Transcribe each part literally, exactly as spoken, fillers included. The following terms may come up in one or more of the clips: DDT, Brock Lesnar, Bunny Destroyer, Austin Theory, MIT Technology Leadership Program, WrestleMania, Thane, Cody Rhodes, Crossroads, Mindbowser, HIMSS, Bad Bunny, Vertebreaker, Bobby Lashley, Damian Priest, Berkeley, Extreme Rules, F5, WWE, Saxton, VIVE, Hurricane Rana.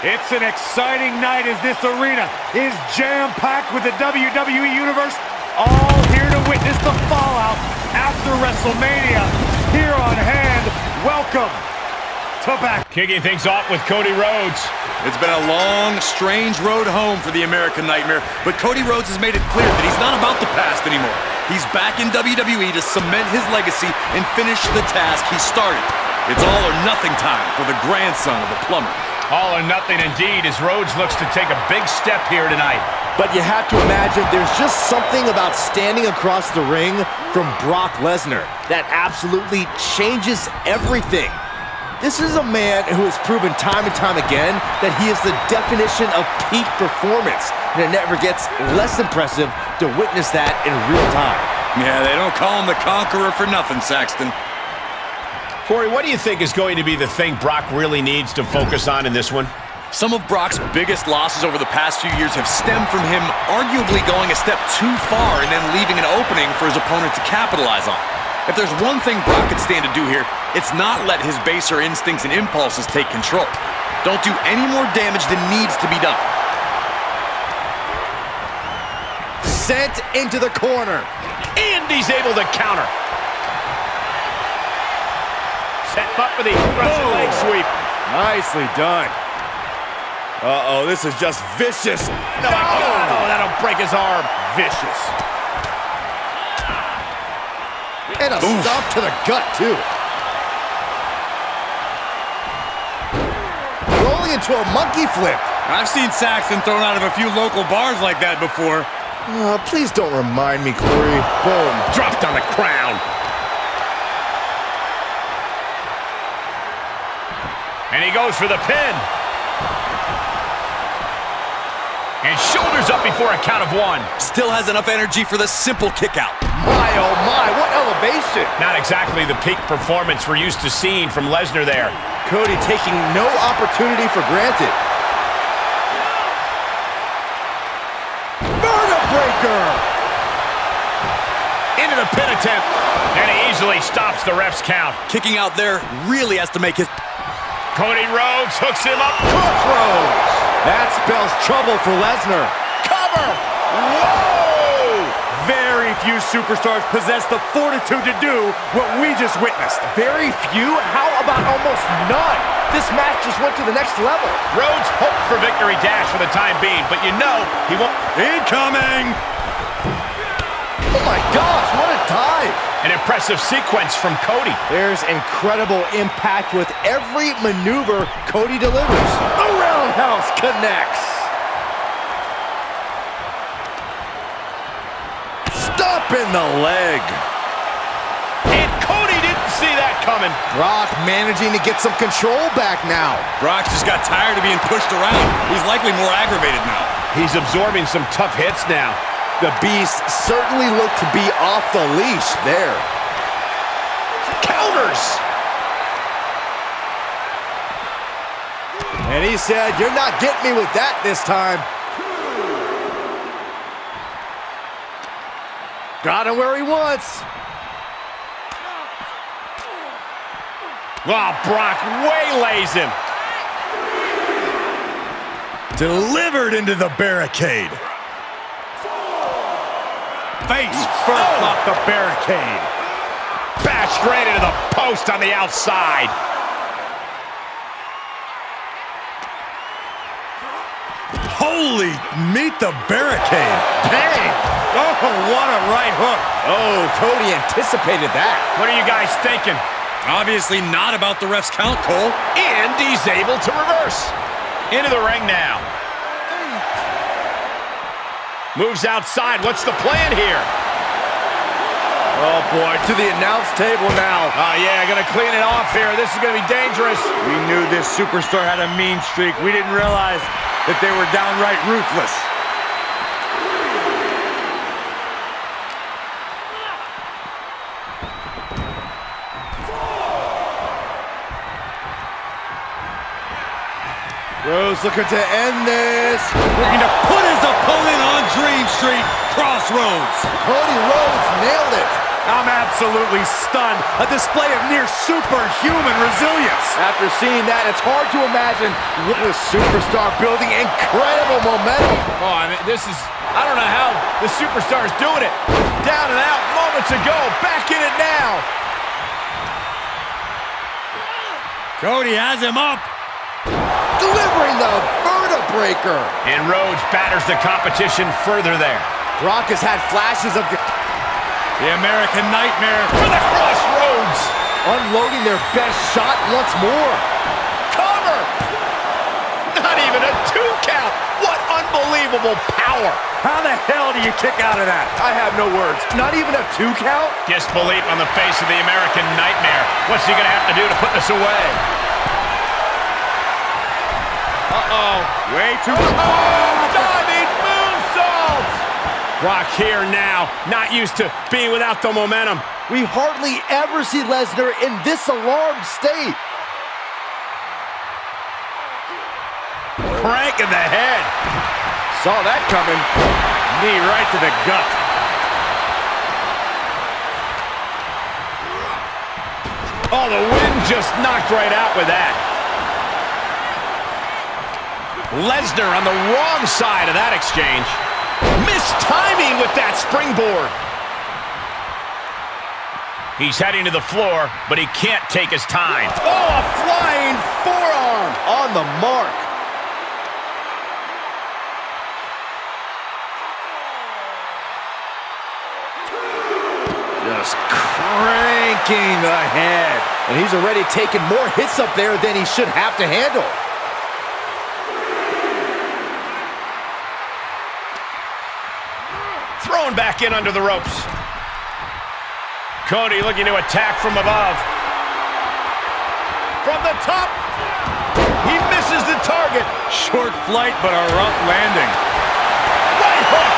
It's an exciting night as this arena is jam-packed with the W W E Universe, all here to witness the fallout after WrestleMania. Here on hand, welcome to Back. Kicking things off with Cody Rhodes. It's been a long, strange road home for the American Nightmare, but Cody Rhodes has made it clear that he's not about the past anymore. He's back in W W E to cement his legacy and finish the task he started. It's all or nothing time for the grandson of the plumber. All or nothing indeed, as Rhodes looks to take a big step here tonight. But you have to imagine there's just something about standing across the ring from Brock Lesnar that absolutely changes everything. This is a man who has proven time and time again that he is the definition of peak performance, and it never gets less impressive to witness that in real time. Yeah, they don't call him the Conqueror for nothing, Saxton. Corey, what do you think is going to be the thing Brock really needs to focus on in this one? Some of Brock's biggest losses over the past few years have stemmed from him arguably going a step too far and then leaving an opening for his opponent to capitalize on. If there's one thing Brock can stand to do here, it's not let his baser instincts and impulses take control. Don't do any more damage than needs to be done. Sent into the corner. And he's able to counter. Set up for the Russian leg sweep. Nicely done. Uh-oh, this is just vicious. No, no. Oh, that'll break his arm. Vicious. And a Oof. Stop to the gut, too. Rolling into a monkey flip. I've seen Saxton thrown out of a few local bars like that before. Oh, please don't remind me, Corey. Boom. Dropped on the crown. And he goes for the pin. And shoulders up before a count of one. Still has enough energy for the simple kick out. My, oh my, what elevation. Not exactly the peak performance we're used to seeing from Lesnar there. Cody taking no opportunity for granted. Vertebreaker! Into the pin attempt. And he easily stops the ref's count. Kicking out there really has to make his... Cody Rhodes hooks him up. Crossroads! That spells trouble for Lesnar. Cover! Whoa! Very few superstars possess the fortitude to do what we just witnessed. Very few? How about almost none? This match just went to the next level. Rhodes hoped for victory dash for the time being, but you know he won't. Incoming! Oh my gosh, what a dive! An impressive sequence from Cody. There's incredible impact with every maneuver Cody delivers. The roundhouse connects. Up in the leg. And Cody didn't see that coming. Brock managing to get some control back now. Brock's just got tired of being pushed around. He's likely more aggravated now. He's absorbing some tough hits now. The Beast certainly looked to be off the leash there. Counters. And he said, "You're not getting me with that this time." Got him where he wants. Oh, Brock waylays him. Delivered into the barricade. Face first oh. off the barricade. Bashed right into the post on the outside. Holy meet the barricade. Dang. Oh, what a right hook. Oh, Cody anticipated that. What are you guys thinking? Obviously not about the ref's count, Cole. And he's able to reverse. Into the ring now. Moves outside. What's the plan here? Oh, boy, to the announce table now. Oh, yeah, going to clean it off here. This is going to be dangerous. We knew this superstar had a mean streak. We didn't realize that they were downright ruthless. Rhodes Rhodes looking to end this. Looking to put his opponent on Dream Street, Crossroads. Cody Rhodes nailed it. I'm absolutely stunned. A display of near superhuman resilience. After seeing that, it's hard to imagine what a superstar building incredible momentum. Oh, I mean, this is, I don't know how the superstar is doing it. Down and out moments ago, back in it now. Cody has him up. Delivering the Vertebreaker. And Rhodes batters the competition further there. Brock has had flashes of the American Nightmare for the Crossroads. Unloading their best shot once more. Cover. Not even a two count. What unbelievable power. How the hell do you kick out of that? I have no words. Not even a two count? Disbelief on the face of the American Nightmare. What's he going to have to do to put this away? Uh-oh. Way too... Oh, diving moonsault! Brock here now, not used to being without the momentum. We hardly ever see Lesnar in this alarmed state. Crank in the head. Saw that coming. Knee right to the gut. Oh, the wind just knocked right out with that. Lesnar on the wrong side of that exchange. Mistiming with that springboard. He's heading to the floor, but he can't take his time. Oh, a flying forearm on the mark. Just cranking the head. And he's already taken more hits up there than he should have to handle. Thrown back in under the ropes. Cody looking to attack from above. From the top. He misses the target. Short flight, but a rough landing. Right hook.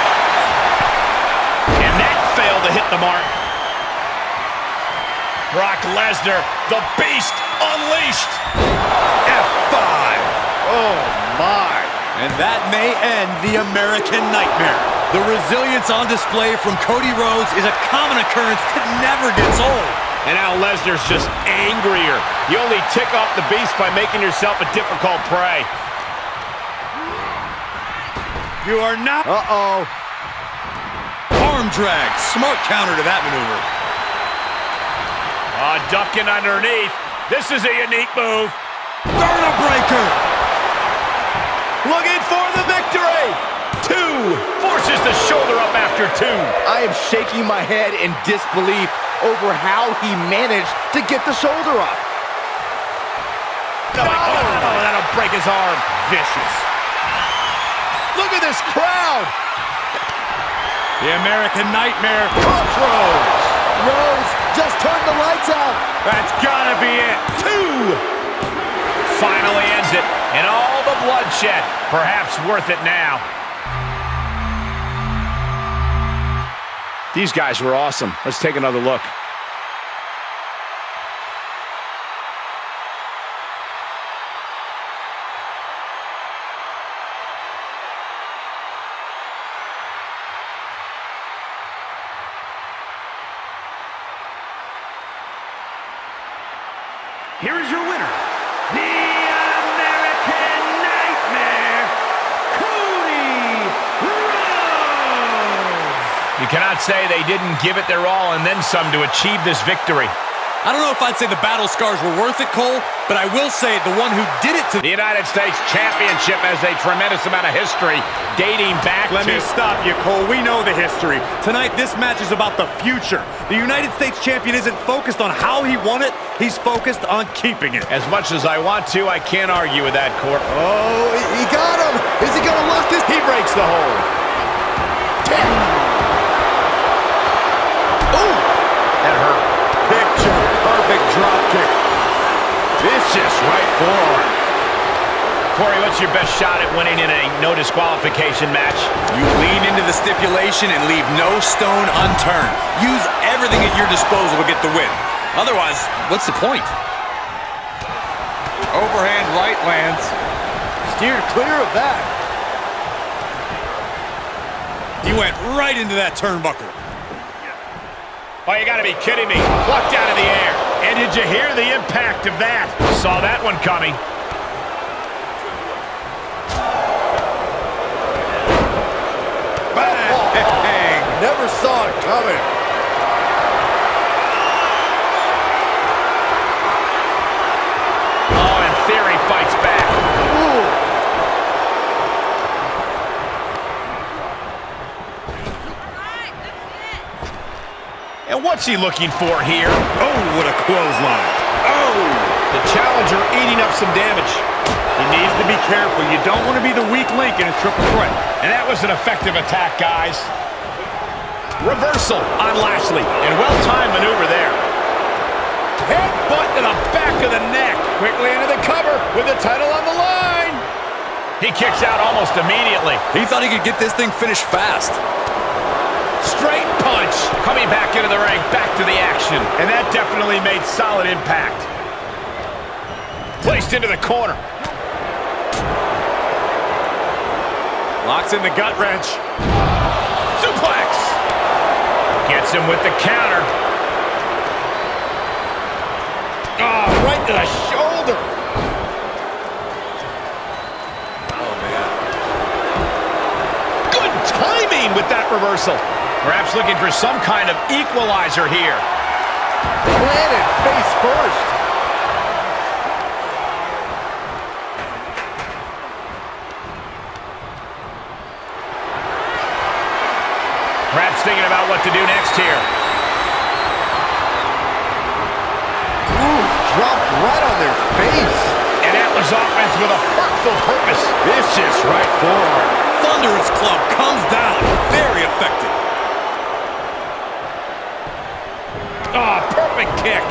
And that failed to hit the mark. Brock Lesnar, the beast unleashed. F five. Oh, my. And that may end the American Nightmare. The resilience on display from Cody Rhodes is a common occurrence that never gets old. And now Lesnar's just angrier. You only tick off the beast by making yourself a difficult prey. You are not... Uh-oh. Arm drag. Smart counter to that maneuver. Uh, ducking underneath. This is a unique move. Vertebreaker. Looking for the victory. Two. Forces the shoulder up after two. I am shaking my head in disbelief over how he managed to get the shoulder up. No, no. Oh, oh, that'll break his arm. Vicious. Look at this crowd. The American Nightmare. Crossroads. Rhodes just turned the lights out. That's gotta be it. Two. Finally ends it. And all the bloodshed. Perhaps worth it now. These guys were awesome. Let's take another look. Here is your winner, the American Nightmare, Cody Rhodes. You cannot say they didn't give it their all and then some to achieve this victory. I don't know if I'd say the battle scars were worth it, Cole, but I will say the one who did it to the United States Championship has a tremendous amount of history dating back to... Let me stop you, Cole. We know the history. Tonight, this match is about the future. The United States Champion isn't focused on how he won it. He's focused on keeping it. As much as I want to, I can't argue with that, Court. Oh, he got him. Is he going to lock this? He breaks the hold. Ten. That hurt. Picture perfect drop kick. Vicious right forearm. Corey, what's your best shot at winning in a no disqualification match? You lean into the stipulation and leave no stone unturned. Use everything at your disposal to get the win. Otherwise, what's the point? Overhand right lands. Steered clear of that. He went right into that turnbuckle. Oh, you gotta be kidding me. Plucked out of the air. And did you hear the impact of that? Saw that one coming. Bang! Never saw it coming. Oh, and Theory fights back. Ooh. And what's he looking for here? Oh, what a clothesline. Oh, the challenger eating up some damage. He needs to be careful. You don't want to be the weak link in a triple threat. And that was an effective attack, guys. Reversal on Lashley. And well-timed maneuver there. Headbutt to the back of the neck. Quickly into the cover with the title on the line. He kicks out almost immediately. He thought he could get this thing finished fast. Straight punch, coming back into the ring, back to the action. And that definitely made solid impact. Placed into the corner. Locks in the gut wrench. Suplex. Gets him with the counter. Oh, right to the shoulder. Oh, man. Good timing with that reversal. Perhaps looking for some kind of equalizer here. Planted face first. Perhaps thinking about what to do next here. Ooh, dropped right on their face. And that was offense with a hurtful purpose. Vicious right forearm. Thunderous club comes down. Very effective. Oh, perfect kick.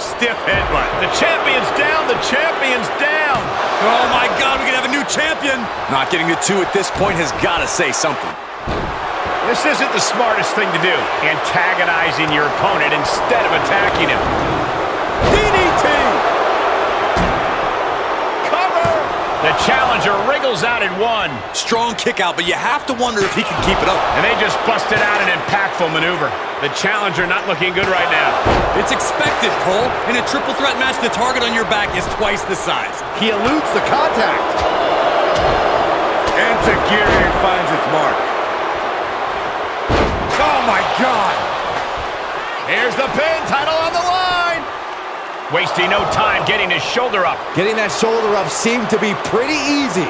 Stiff headbutt. The champion's down. The champion's down. Oh, my God. We're going to have a new champion. Not getting the two at this point has got to say something. This isn't the smartest thing to do. Antagonizing your opponent instead of attacking him. D D T. Cover. The challenger wriggles out in one. Strong kick out, but you have to wonder if he can keep it up. And they just busted out an impactful maneuver. The challenger not looking good right now. It's expected, Cole. In a triple threat match, the target on your back is twice the size. He eludes the contact. And Zagiri finds its mark. Oh, my God. Here's the pin, title on the line. Wasting no time getting his shoulder up. Getting that shoulder up seemed to be pretty easy.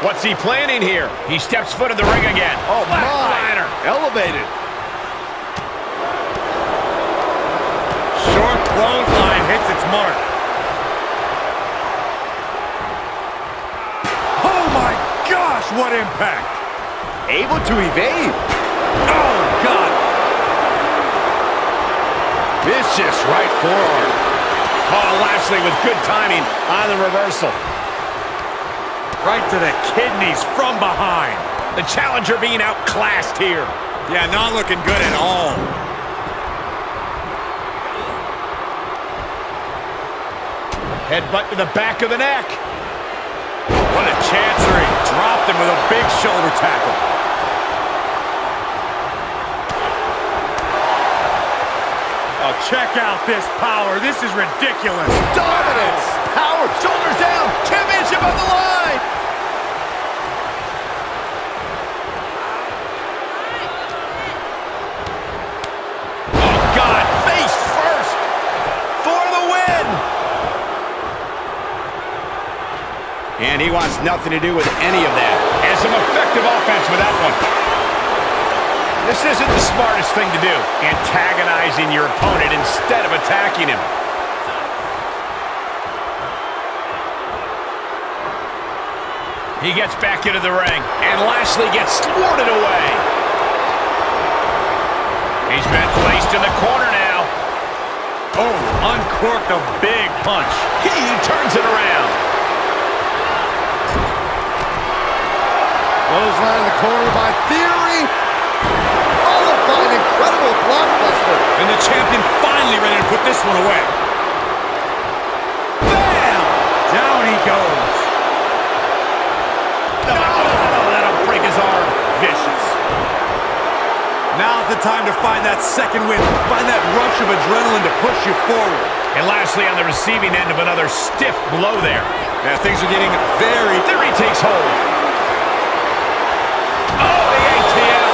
What's he planning here? He steps foot in the ring again. Oh, my. Liner. Elevated. Short clothesline hits its mark. Oh my gosh, what impact! Able to evade. Oh God! Vicious right forearm. Oh, Lashley with good timing on the reversal. Right to the kidneys from behind. The challenger being outclassed here. Yeah, not looking good at all. Headbutt to the back of the neck. What a chancery. Dropped him with a big shoulder tackle. Oh, check out this power. This is ridiculous. Dominance. Power. Shoulders down. Championship on the line. Oh, God. Face first for the win. And he wants nothing to do with any of that. And some effective offense with that one. This isn't the smartest thing to do. Antagonizing your opponent instead of attacking him. He gets back into the ring. And Lashley gets thwarted away. He's been placed in the corner now. Oh, uncorked a big punch. He turns it around. Clothesline in the corner by Theory. Followed by an incredible blockbuster. And the champion finally ready to put this one away. Bam! Down he goes. Now's the time to find that second win. Find that rush of adrenaline to push you forward. And Lashley on the receiving end of another stiff blow there. Now things are getting very... There he takes hold. Oh, the A T L.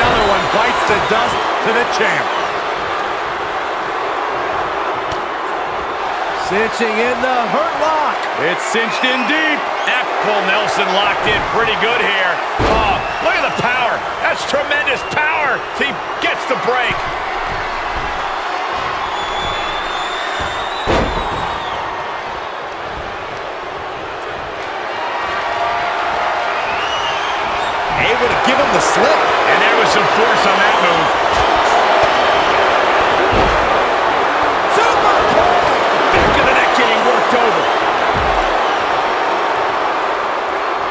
Another one bites the dust to the champ. Cinching in the hurt lock. It's cinched in deep. Apple Nelson locked in pretty good here. Oh, look at the power. That's tremendous power. He gets the break. Able to give him the slip. And there was some force on that move. Over.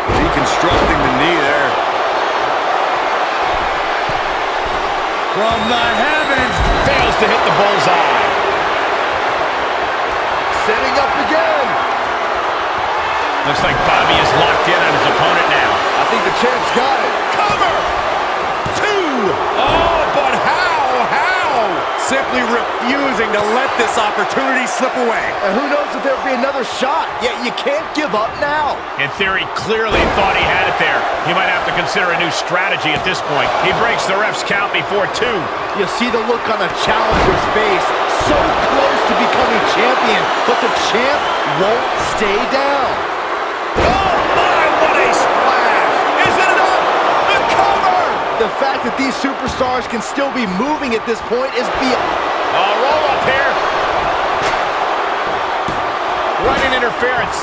Deconstructing the knee there. From the heavens. Fails to hit the bullseye. Setting up again. Looks like Bobby is locked in on his opponent now. I think the champ's got it. Cover. Two. Oh, but how? How? Simply refusing to let this opportunity slip away. And who knows if there'll be another shot, yet you can't give up now. And Theory clearly thought he had it there. He might have to consider a new strategy at this point. He breaks the ref's count before two. You see the look on the challenger's face. So close to becoming champion, but the champ won't stay down. Oh my, what a splash! Is it enough? The cover! The fact that these superstars can still be moving at this point is beyond... A roll up here. Running interference.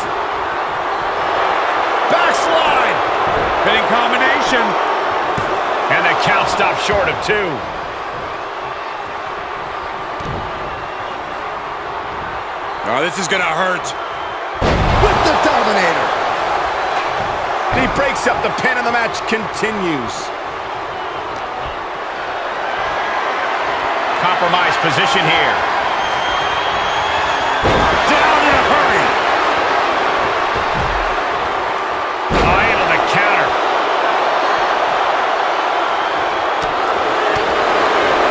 Backslide. Hitting combination. And the count stopped short of two. Oh, this is going to hurt. With the Dominator. He breaks up the pin and the match continues. Compromised position here. Down in a hurry. Eye on the counter.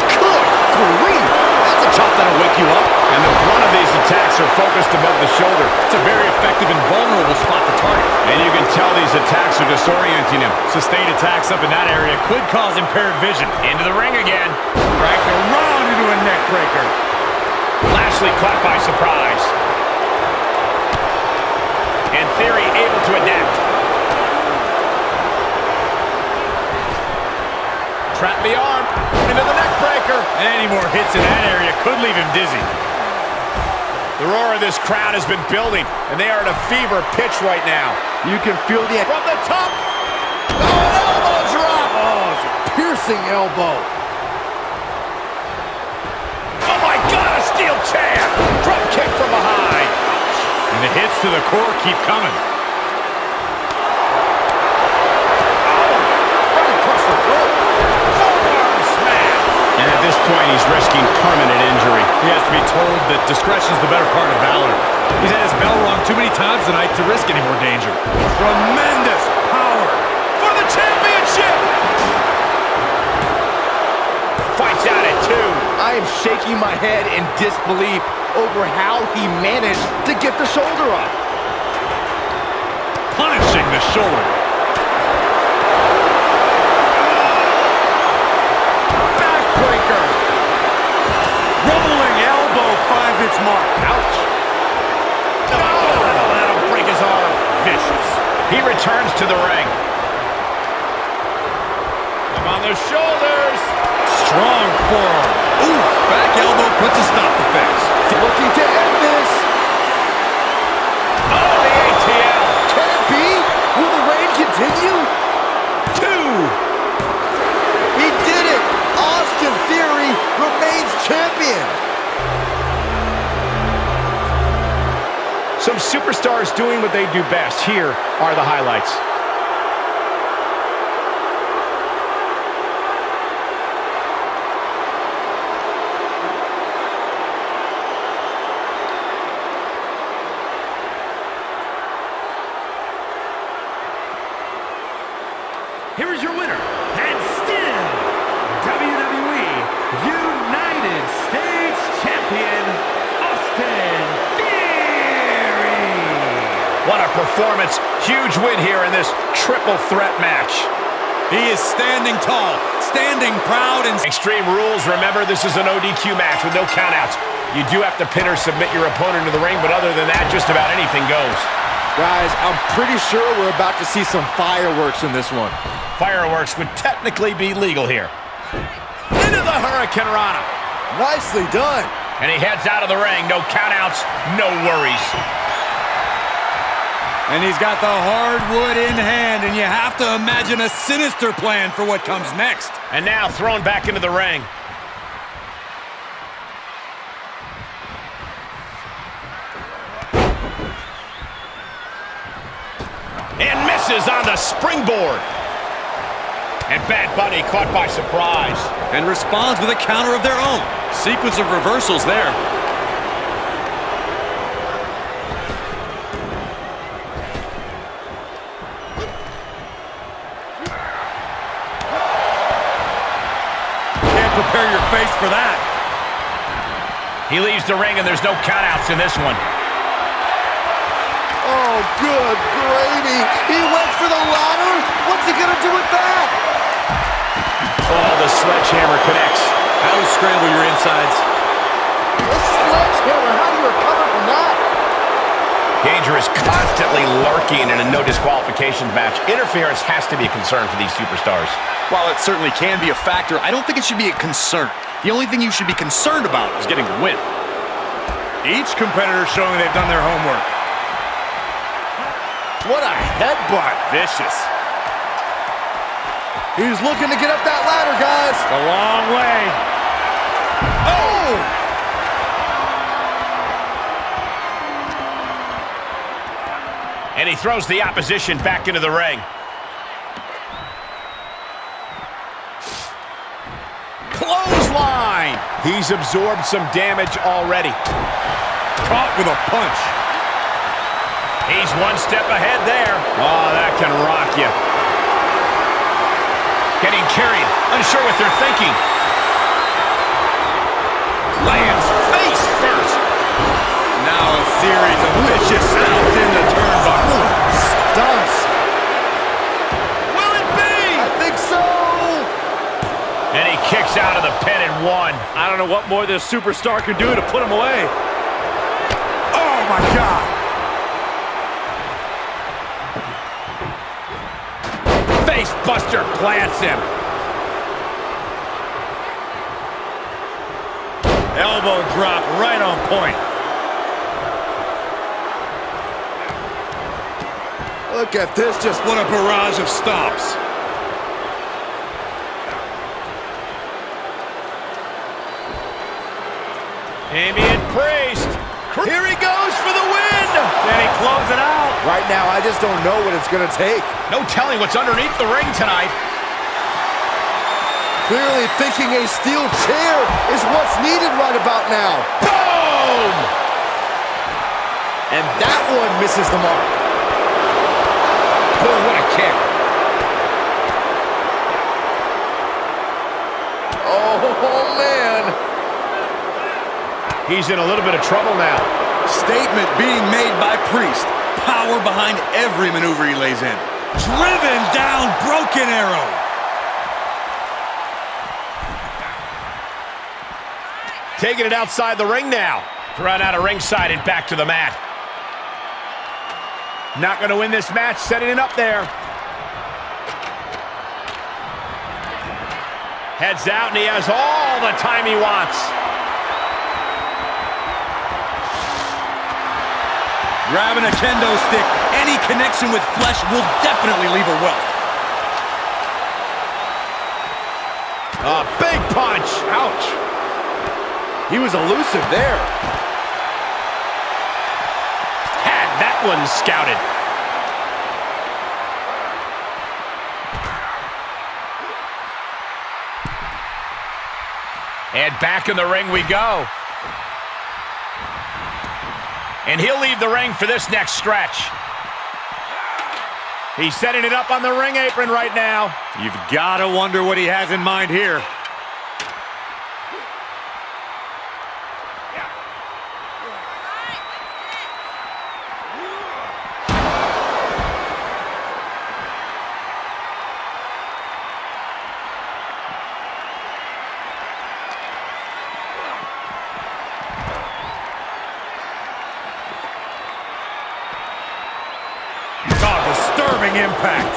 Good grief. That's a chop that'll wake you up. And the brunt of these attacks are focused above the shoulder. It's a very effective and vulnerable spot to target. And you can tell these attacks are disorienting him. Sustained attacks up in that area could cause impaired vision. Into the ring again. Right around. Into a neck breaker. Lashley caught by surprise. And Theory able to adapt. Trap the arm. Into the neck breaker. Any more hits in that area could leave him dizzy. The roar of this crowd has been building, and they are at a fever pitch right now. You can feel the... From the top. Oh, an elbow drop. Oh, it's a piercing elbow. Steel chair, drop kick from behind. And the hits to the core keep coming. Oh, right across the throat. Forearm smash. And at this point, he's risking permanent injury. He has to be told that discretion's the better part of valor. He's had his bell rung too many times tonight to risk any more danger. Tremendous power for the championship. Fights out at two. I am shaking my head in disbelief over how he managed to get the shoulder up. Punishing the shoulder. Backbreaker. Rolling elbow finds its mark. Ouch. No, oh, that'll break his arm. Vicious. He returns to the ring. Up on the shoulders. Strong forearm. Oof, back elbow puts a stop to things. Looking to end this. Oh, the A T L. Can it be? Will the reign continue? Two. He did it. Austin Theory remains champion. Some superstars doing what they do best. Here are the highlights. Here is your winner, and still W W E performance. Huge win here in this triple threat match. He is standing tall, standing proud. And Extreme Rules, remember, this is an O D Q match with no countouts. You do have to pin or submit your opponent to the ring, but other than that, just about anything goes. Guys, I'm pretty sure we're about to see some fireworks in this one. Fireworks would technically be legal here. Into the Hurricane Rana. Nicely done. And he heads out of the ring. No countouts, no worries. And he's got the hardwood in hand, and you have to imagine a sinister plan for what comes next. And now thrown back into the ring. And misses on the springboard. And Bad Bunny caught by surprise. And responds with a counter of their own. Sequence of reversals there. Can't prepare your face for that. He leaves the ring, and there's no countouts in this one. Oh, good gravy. He went for the ladder? What's he gonna do with that? Oh, the sledgehammer connects. That'll scramble your insides. The sledgehammer, how do you recover from that? Danger is constantly lurking in a no disqualification match. Interference has to be a concern for these superstars. While it certainly can be a factor, I don't think it should be a concern. The only thing you should be concerned about is getting the win. Each competitor showing they've done their homework. What a headbutt. Vicious. He's looking to get up that ladder, guys. It's a long way. Oh! And he throws the opposition back into the ring. Clothesline! He's absorbed some damage already. Caught with a punch. He's one step ahead there. Oh, that can rock you. Getting carried. Unsure what they're thinking. Lands face first. Now a series of vicious stomps in the turnbuckle. Stunts. Will it be? I think so. And he kicks out of the pin and one. I don't know what more this superstar could do to put him away. Oh, my God. Buster plants him. Elbow drop right on point. Look at this, just what a barrage of stops. Damian Priest. Here he goes for the win. And he closes it out. Right now, I just don't know what it's going to take. No telling what's underneath the ring tonight. Clearly thinking a steel chair is what's needed right about now. Boom! And that one misses the mark. Boy, what a kick. Oh, man. He's in a little bit of trouble now. Statement being made by Priest. Power behind every maneuver he lays in. Driven down, broken arrow. Taking it outside the ring now. Thrown out of ringside and back to the mat. Not going to win this match, setting it up there. Heads out, and he has all the time he wants. Grabbing a kendo stick. Any connection with flesh will definitely leave a welt. A big punch. Ouch. He was elusive there. Had that one scouted. And back in the ring we go. And he'll leave the ring for this next stretch. He's setting it up on the ring apron right now. You've got to wonder what he has in mind here. Devastating impact.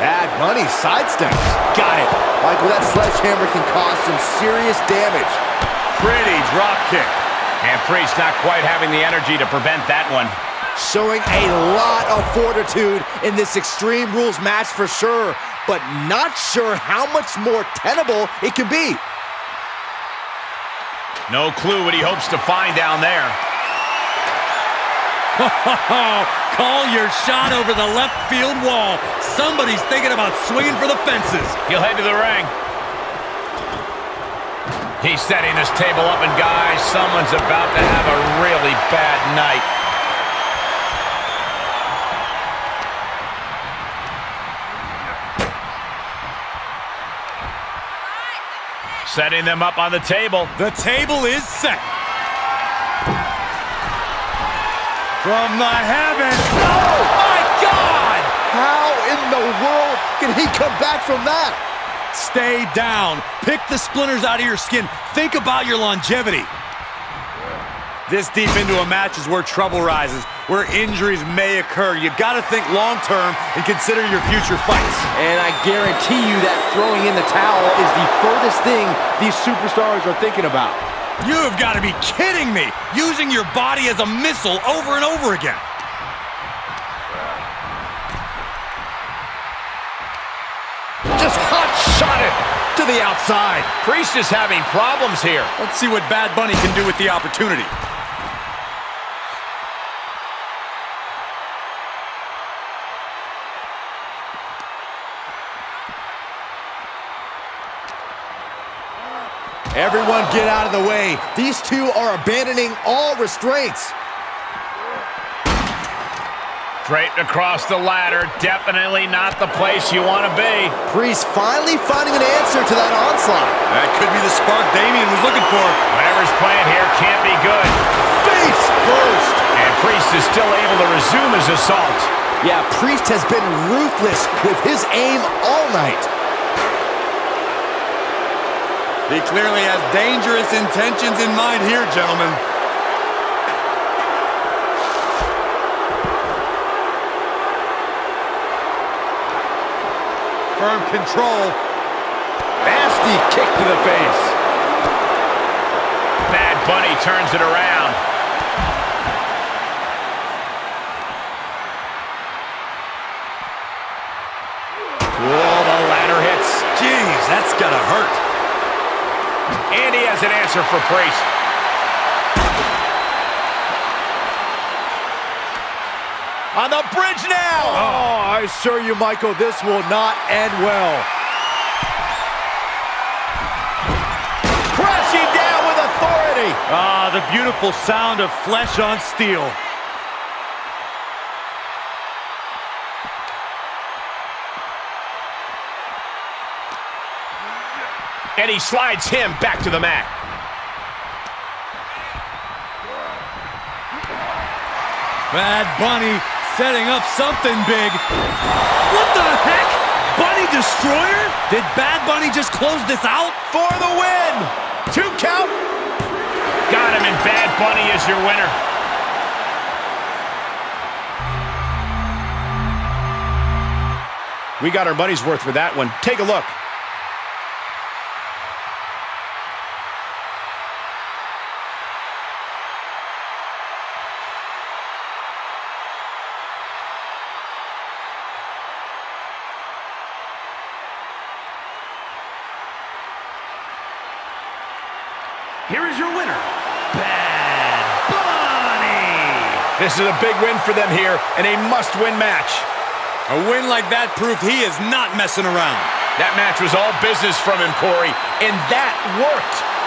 Bad Bunny sidesteps. Got it. Michael, that sledgehammer can cause some serious damage. Pretty drop kick. And Priest not quite having the energy to prevent that one. Showing a lot of fortitude in this Extreme Rules match for sure, but not sure how much more tenable it can be. No clue what he hopes to find down there. Call your shot over the left field wall. Somebody's thinking about swinging for the fences. He'll head to the ring. He's setting this table up, and guys, someone's about to have a really bad night. Setting them up on the table. The table is set. From the heavens. Oh, my God! How in the world can he come back from that? Stay down. Pick the splinters out of your skin. Think about your longevity. This deep into a match is where trouble rises, where injuries may occur. You've got to think long-term and consider your future fights. And I guarantee you that throwing in the towel is the furthest thing these superstars are thinking about. You've got to be kidding me, using your body as a missile over and over again. Just hot-shot it to the outside. Priest is having problems here. Let's see what Bad Bunny can do with the opportunity. Everyone get out of the way. These two are abandoning all restraints. Draped across the ladder, definitely not the place you want to be. Priest finally finding an answer to that onslaught. That could be the spark Damian was looking for. Whatever's playing here can't be good. Face first. And Priest is still able to resume his assault. Yeah, Priest has been ruthless with his aim all night. He clearly has dangerous intentions in mind here, gentlemen. Firm control. Nasty kick to the face. Bad Bunny turns it around. Whoa, the ladder hits. Jeez, that's gonna hurt. And he has an answer for Priest. On the bridge now! Oh, I assure you, Michael, this will not end well. Crashing down with authority! Ah, the beautiful sound of flesh on steel. And he slides him back to the mat. Bad Bunny setting up something big. What the heck? Bunny Destroyer? Did Bad Bunny just close this out? For the win! Two count. Got him, and Bad Bunny is your winner. We got our money's worth with that one. Take a look. Here is your winner, Bad Bunny! This is a big win for them here, and a must-win match. A win like that proved he is not messing around. That match was all business from him, Corey, and that worked.